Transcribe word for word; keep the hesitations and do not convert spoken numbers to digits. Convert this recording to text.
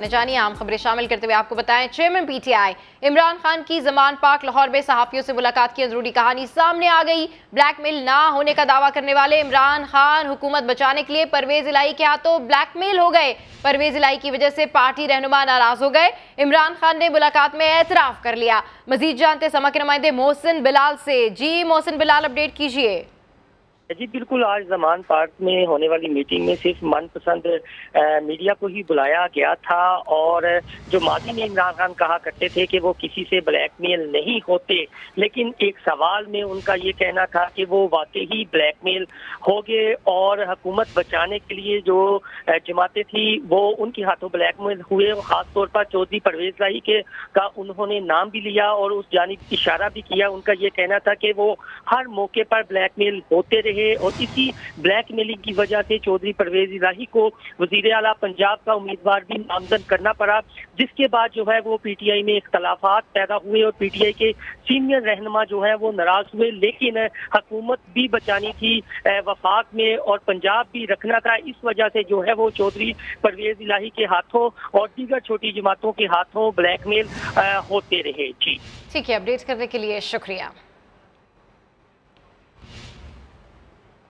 ने जानी आम खबरें शामिल करते हुए आपको बताएं, चेयरमैन पीटीआई इमरान खान की जमान पाक। लाहौर में सहाफियों से मुलाकात की अधूरी कहानी सामने आ गई। ब्लैकमेल ना होने का दावा करने वाले इमरान खान हुकूमत बचाने के लिए परवेज इलाही के हाथों ब्लैकमेल हो गए। परवेज इलाही की वजह से पार्टी रहनुमा नाराज हो गए। इमरान खान ने मुलाकात में एतराफ कर लिया। मजीद जानते समा के नुमाइंदे मोहसिन बिलाल से। जी मोहसिन बिलाल, अपडेट कीजिए। जी बिल्कुल, आज जमान पार्क में होने वाली मीटिंग में सिर्फ मनपसंद मीडिया को ही बुलाया गया था और जो माजी में इमरान खान कहा करते थे कि वो किसी से ब्लैकमेल नहीं होते, लेकिन एक सवाल में उनका ये कहना था कि वो वाकई ही ब्लैकमेल हो गए और हुकूमत बचाने के लिए जो जमातें थी वो उनके हाथों ब्लैकमेल हुए। ख़ासतौर पर चौधरी परवेज इलाही के का उन्होंने नाम भी लिया और उस जानिब इशारा भी किया। उनका ये कहना था कि वो हर मौके पर ब्लैकमेल होते रहे और इसी ब्लैकमेलिंग की वजह से चौधरी परवेज इलाही को वजीर आला पंजाब का उम्मीदवार भी नामजद करना पड़ा, जिसके बाद जो है वो पीटीआई में इख्तलाफात पैदा हुए और पीटीआई के सीनियर रहनुमा जो है वो नाराज हुए। लेकिन हुकूमत भी बचानी थी वफाक में और पंजाब भी रखना था, इस वजह से जो है वो चौधरी परवेज इलाही के हाथों और दीगर छोटी जमातों के हाथों ब्लैकमेल होते रहे। जी ठीक है, अपडेट करने के लिए शुक्रिया।